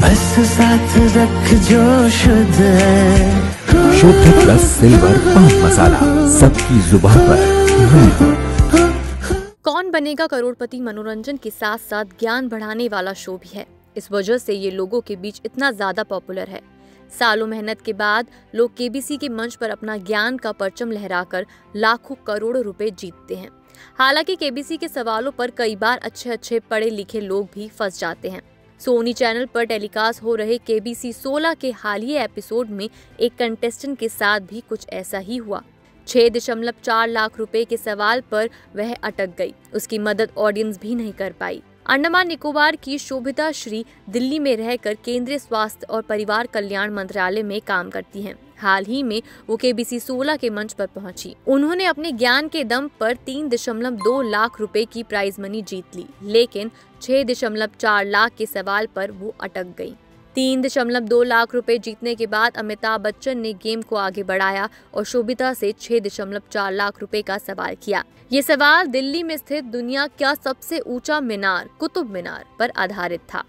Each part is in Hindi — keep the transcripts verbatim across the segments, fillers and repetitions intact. बस साथ रख जो शुद्ध है। शुद्ध प्लस सिल्वर पान मसाला सबकी जुबान पर। कौन बनेगा करोड़पति मनोरंजन के साथ साथ ज्ञान बढ़ाने वाला शो भी है। इस वजह से ये लोगों के बीच इतना ज्यादा पॉपुलर है। सालों मेहनत के बाद लोग केबीसी के मंच पर अपना ज्ञान का परचम लहराकर लाखों करोड़ों रुपए जीतते हैं। हालांकि केबीसी के सवालों पर कई बार अच्छे अच्छे पढ़े लिखे लोग भी फंस जाते हैं। सोनी चैनल पर टेलीकास्ट हो रहे के बी सी सोलह के हालिया एपिसोड में एक कंटेस्टेंट के साथ भी कुछ ऐसा ही हुआ। छह दशमलव चार लाख रुपए के सवाल पर वह अटक गई। उसकी मदद ऑडियंस भी नहीं कर पाई। अंडमान निकोबार की शोभिता श्री दिल्ली में रहकर केंद्रीय स्वास्थ्य और परिवार कल्याण मंत्रालय में काम करती हैं। हाल ही में वो के बी सी सोलह के मंच पर पहुंची। उन्होंने अपने ज्ञान के दम पर तीन दशमलव दो लाख रुपए की प्राइज मनी जीत ली, लेकिन छह दशमलव चार लाख के सवाल पर वो अटक गई। तीन दशमलव दो लाख रुपए जीतने के बाद अमिताभ बच्चन ने गेम को आगे बढ़ाया और शोभिता से छह दशमलव चार लाख रुपए का सवाल किया। ये सवाल दिल्ली में स्थित दुनिया का सबसे ऊंचा मीनार कुतुब मीनार पर आधारित था।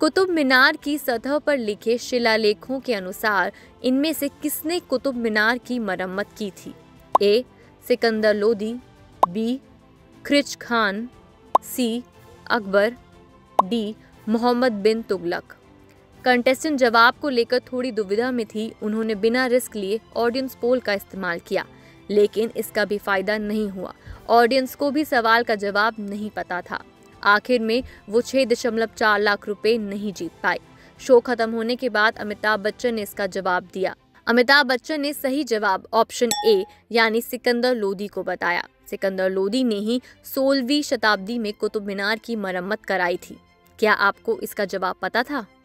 कुतुब मीनार की सतह पर लिखे शिलालेखों के अनुसार इनमें से किसने कुतुब मीनार की मरम्मत की थी? A. Sikandar Lodi, B. Khiraj Khan, C. Akbar, D. Mohammad bin Tughlaq. Contestant जवाब को लेकर थोड़ी दुविधा में थी। उन्होंने बिना रिस्क लिए ऑडियंस पोल का इस्तेमाल किया, लेकिन इसका भी फायदा नहीं हुआ। ऑडियंस को भी सवाल का जवाब नहीं पता था। आखिर में वो छह दशमलव चार लाख रुपए नहीं जीत पाए। शो खत्म होने के बाद अमिताभ बच्चन ने इसका जवाब दिया। अमिताभ बच्चन ने सही जवाब ऑप्शन ए यानी सिकंदर लोदी को बताया। सिकंदर लोदी ने ही सोलहवीं शताब्दी में कुतुब मीनार की मरम्मत कराई थी। क्या आपको इसका जवाब पता था?